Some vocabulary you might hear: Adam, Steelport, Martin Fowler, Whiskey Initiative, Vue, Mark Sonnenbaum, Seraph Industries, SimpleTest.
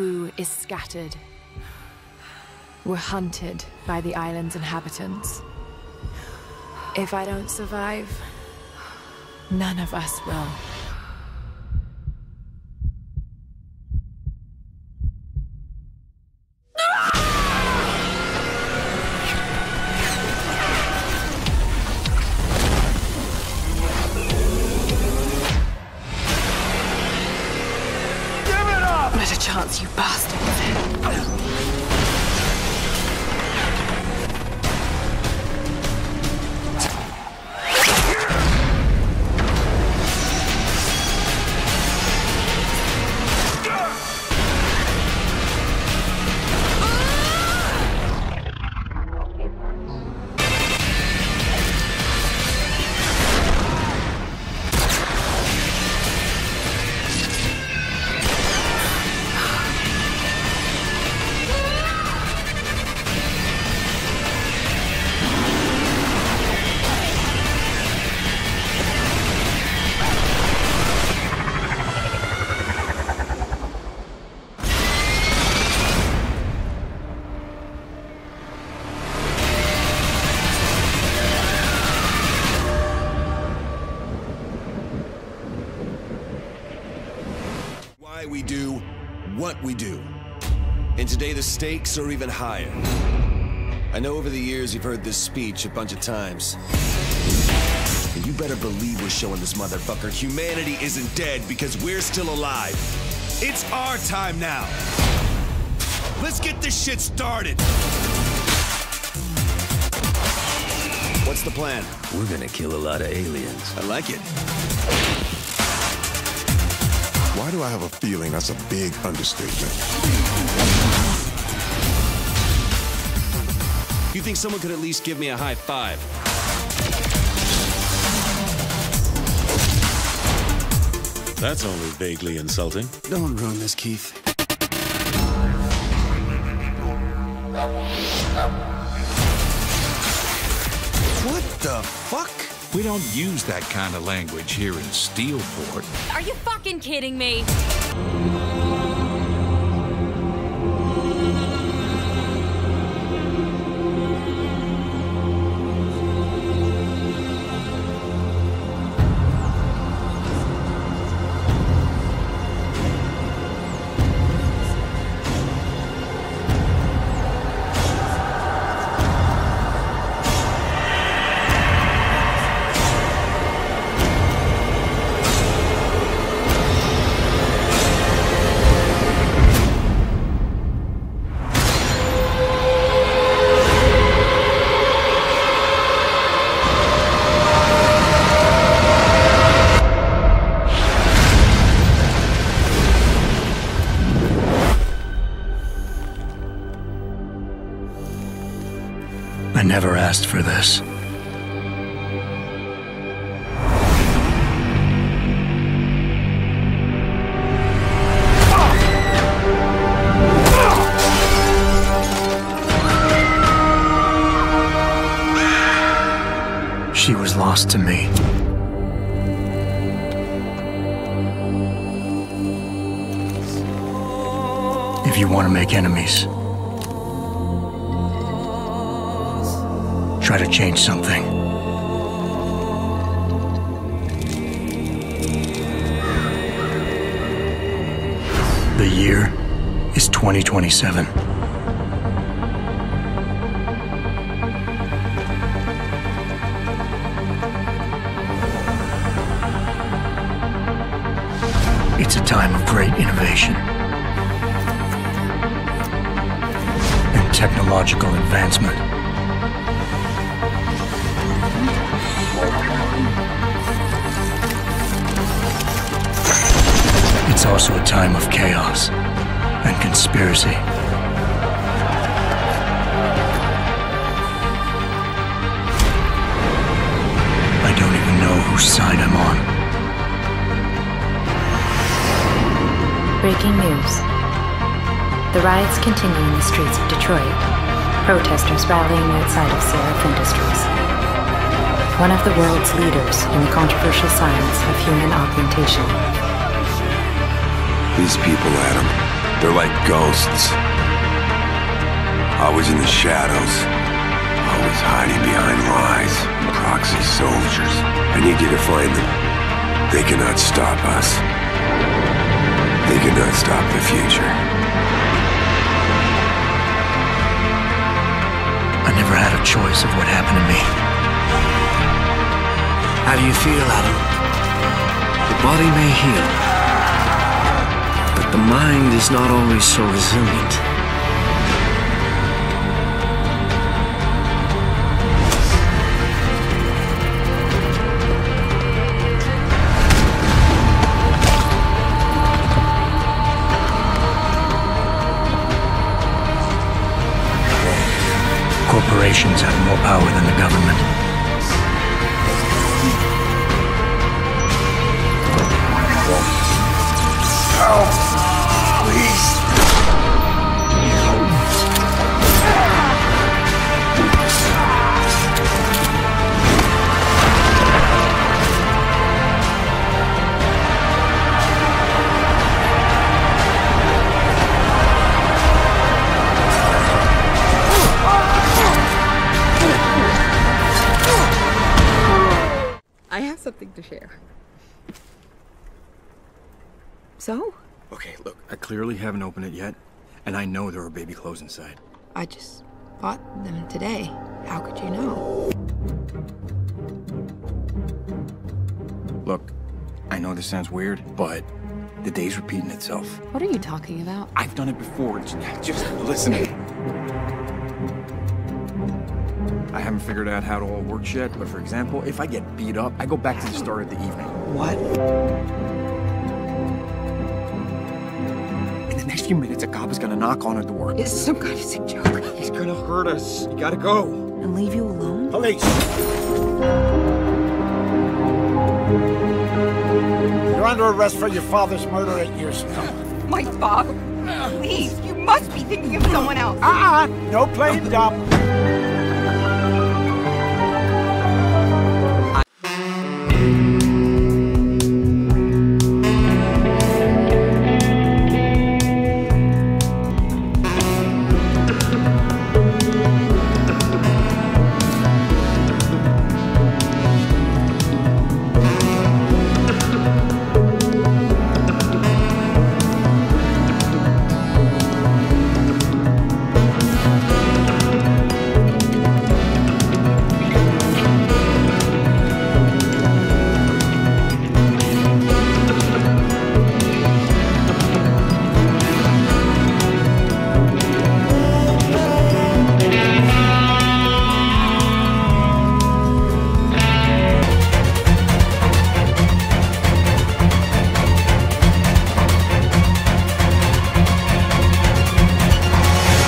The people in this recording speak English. crew is scattered. We're hunted by the island's inhabitants. If I don't survive, none of us will. You bastard. We do what we do, and today the stakes are even higher. I know over the years you've heard this speech a bunch of times, and you better believe we're showing this motherfucker humanity isn't dead because we're still alive. It's our time now. Let's get this shit started. What's the plan? We're gonna kill a lot of aliens. I like it. Why do I have a feeling that's a big understatement? You think someone could at least give me a high five? That's only vaguely insulting. Don't ruin this, Keith. What the fuck? We don't use that kind of language here in Steelport. Are you fucking kidding me? I never asked for this. She was lost to me. If you want to make enemies, try to change something. The year is 2027. It's a time of great innovation and technological advancement. It's also a time of chaos and conspiracy. I don't even know whose side I'm on. Breaking news. The riots continue in the streets of Detroit. Protesters rallying outside of Seraph Industries. One of the world's leaders in the controversial science of human augmentation. These people, Adam. They're like ghosts. Always in the shadows. Always hiding behind lies. Proxy soldiers. I need you to find them. They cannot stop us. They cannot stop the future. I never had a choice of what happened to me. How do you feel, Adam? The body may heal, but the mind is not always so resilient. Corporations have more power than the government. I have something to share. So? Okay, look, I clearly haven't opened it yet, and I know there are baby clothes inside. I just bought them today. How could you know? Look, I know this sounds weird, but the day's repeating itself. What are you talking about? I've done it before. Just listen. I haven't figured out how it all works yet, but for example, if I get beat up, I go back to the start of the evening. What? In the next few minutes, a cop is gonna knock on our door. It's some kind of sick joke. He's gonna hurt us. You gotta go. And leave you alone? Police! You're under arrest for your father's murder 8 years ago. My father? Please, you must be thinking of someone else. No playing dumb.